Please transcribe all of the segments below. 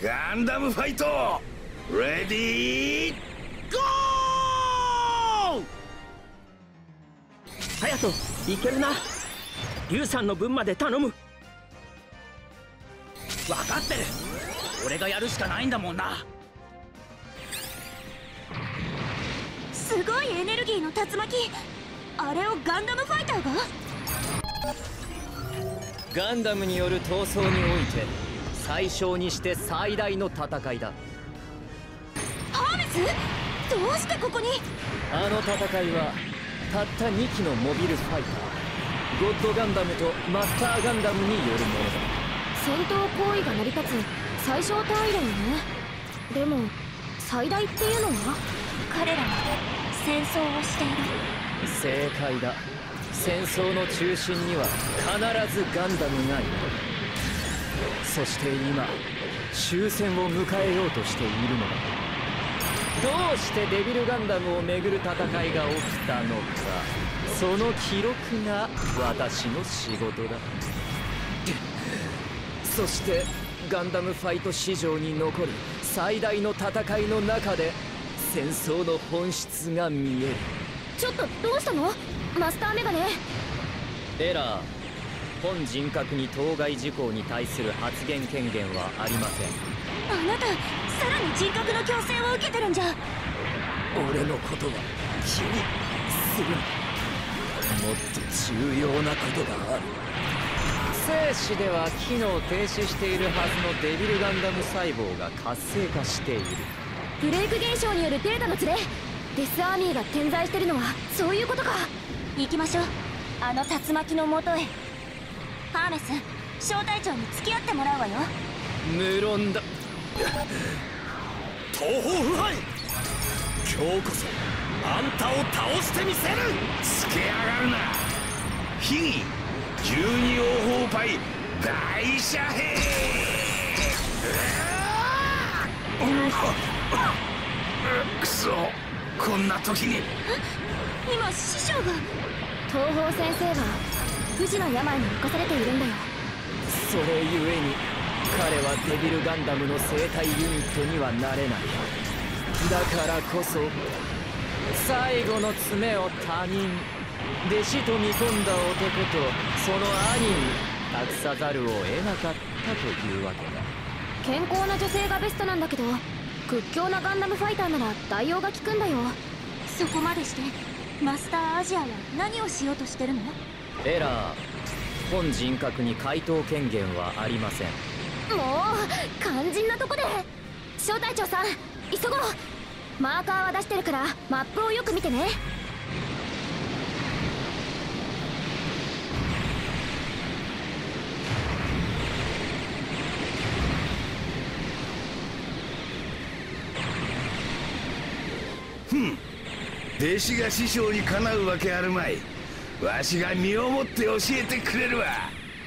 ガンダムファイトレディーゴー。ハヤト、いけるな。リュウさんの分まで頼む。分かってる。俺がやるしかないんだもんな。すごいエネルギーの竜巻、あれをガンダムファイターが。ガンダムによる闘争において最小にして最大の戦いだ。ハーネス、どうしてここに。あの戦いはたった2機のモビルファイター、ゴッドガンダムとマスターガンダムによるものだ。戦闘行為が成り立つ最小単位だよね。でも最大っていうのは、彼らは戦争をしている。正解だ。戦争の中心には必ずガンダムがいる。そして今終戦を迎えようとしているのだ。どうしてデビルガンダムをめぐる戦いが起きたのか、その記録が私の仕事だ。そしてガンダムファイト史上に残る最大の戦いの中で戦争の本質が見える。ちょっとどうしたのマスターメガネ。エラー、本人格に当該事項に対する発言権限はありません。あなた、さらに人格の強制を受けてるんじゃ。俺のことは気にする。もっと重要なことがある。生死では機能停止しているはずのデビルガンダム細胞が活性化している。ブレイク現象によるデータの連れ、デスアーミーが点在してるのはそういうことか。行きましょう、あの竜巻のもとへ。ハーメス、小隊長に付き合ってもらうわよ。無論だ。東方不敗、今日こそあんたを倒してみせる。つけやがるな。秘技12王鵬杯大射兵。くそ、こんな時に。今師匠が。東方先生は不治の病に侵されているんだよ。それゆえに彼はデビルガンダムの生体ユニットにはなれない。だからこそ最後の爪を他人、弟子と見込んだ男とその兄に託さざるを得なかったというわけだ。健康な女性がベストなんだけど、屈強なガンダムファイターなら代用が効くんだよ。そこまでしてマスターアジアは何をしようとしてるの。エラー、本人格に回答権限はありません。もう肝心なとこで。小隊長さん、急ごう。マーカーは出してるからマップをよく見てね。弟子が師匠にかなうわけあるまい。わしが身をもって教えてくれるわ。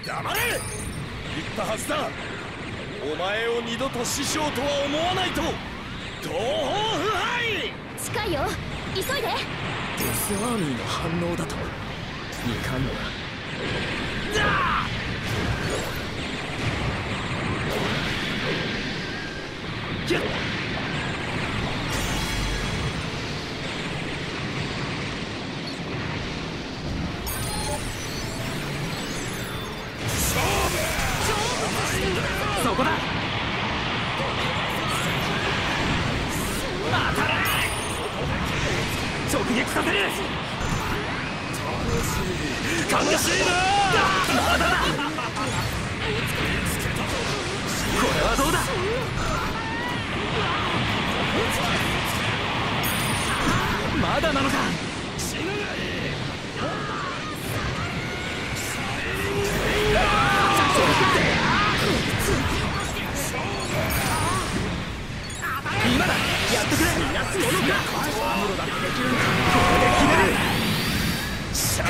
黙れ、言ったはずだ。お前を二度と師匠とは思わないと。東方不敗、近いよ、急いで。デスアーミーの反応だといかんのだ。だっ、そこだ。またな、直撃させる。楽しいな。まだだ。これはどうだ。まだなのか。死ぬな。今だ、やっとくれ。か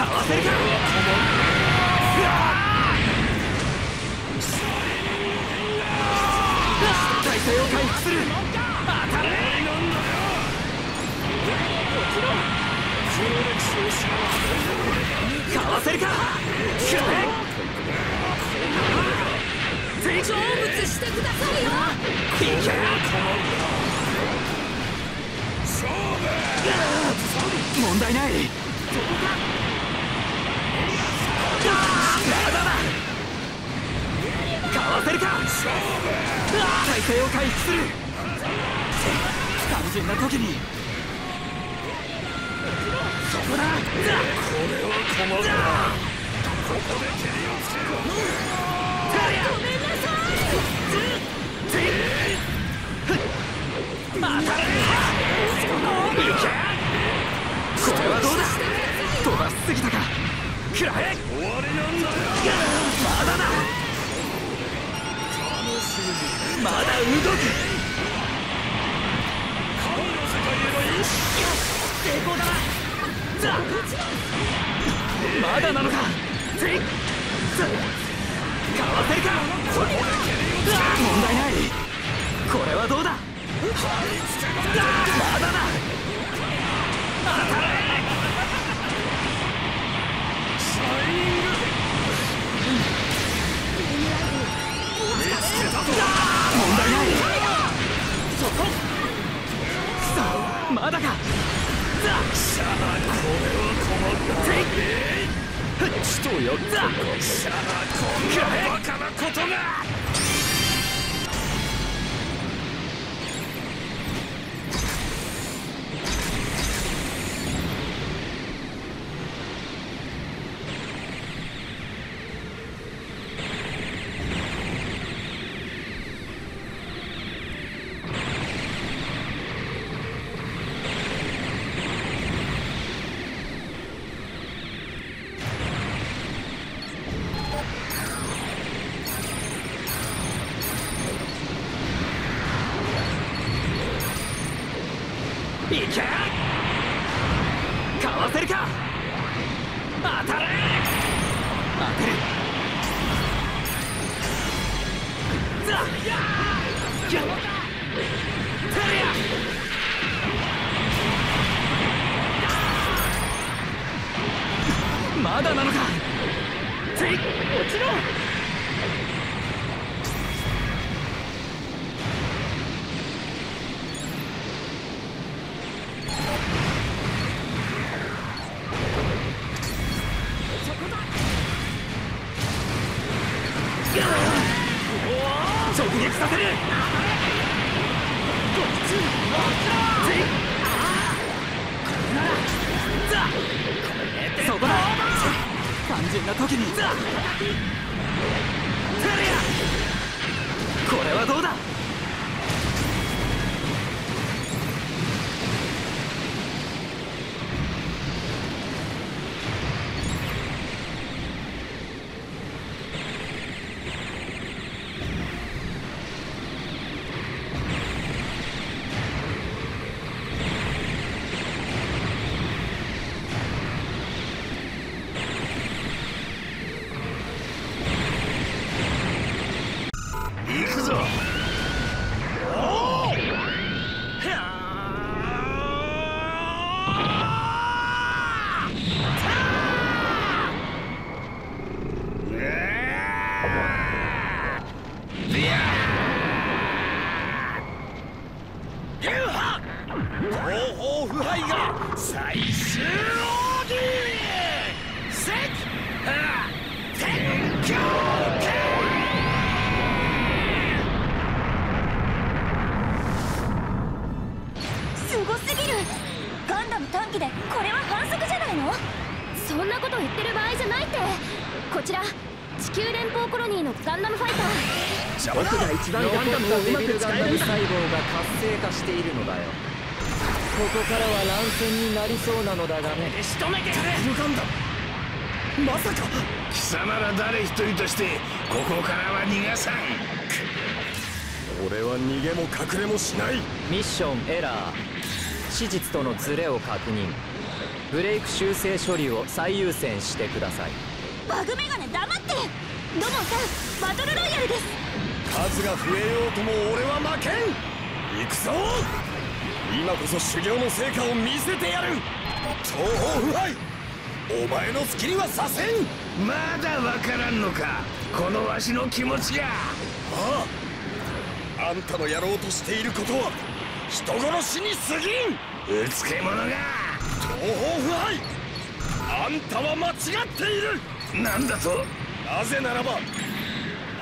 わせるか。全勝負してくださいよ。問題ない。まだだ。かわせるか。体勢を回復する。肝心な時に。そこだ。これは困るな。ここで蹴りをつけろ。ごめんなさい。また。これはどうだ。飛ばしすぎたか。くらえ。終わりなんだよ。まだだ。楽しみ。まだ動く。神の世界への勇気。成功だな。ザ。まだなのか。ザ。かわせるか。問題ない。これはどうだ。まだだ。当たれ！ シャイニング！ 見つけたぞ！ 問題ない！ そこ！ さあ、まだか！ シャナ、これは困ったね！ 血とやったか！ シャナ、こんなバカなことが！そうなのだがね。仕留めてくれ。まさか貴様ら誰一人としてここからは逃がさん。俺は逃げも隠れもしない。ミッションエラー。史実とのズレを確認。ブレイク修正処理を最優先してください。バグメガネ黙って。ドモンさんバトルロイヤルです。数が増えようとも俺は負けん。行くぞ。今こそ修行の成果を見せてやる。東方不敗、お前の好きにはさせん。まだわからんのか、このわしの気持ちが。ああ、あんたのやろうとしていることは人殺しに過ぎん。うつけ者が東方不敗、あんたは間違っている。なんだと。なぜならば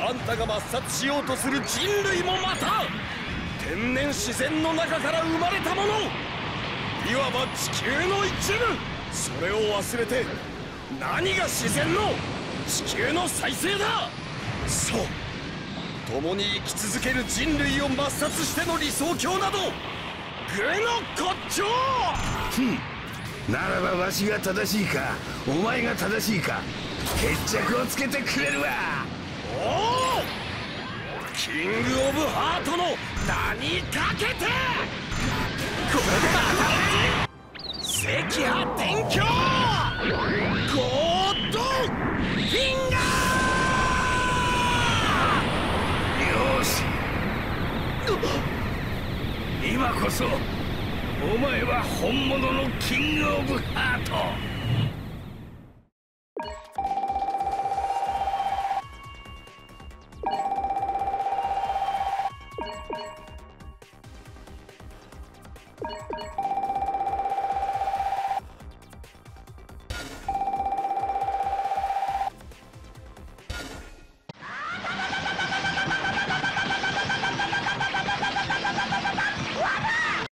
あんたが抹殺しようとする人類もまた天然自然の中から生まれたもの、いわば地球の一部。それを忘れて何が自然の地球の再生だ。そう、共に生き続ける人類を抹殺しての理想郷など愚の骨頂。ならばわしが正しいかお前が正しいか決着をつけてくれるわ。おお、キングオブハートの名にかけてこれで赤波天橋ゴードフィンガー。今こそお前は本物のキングオブハート。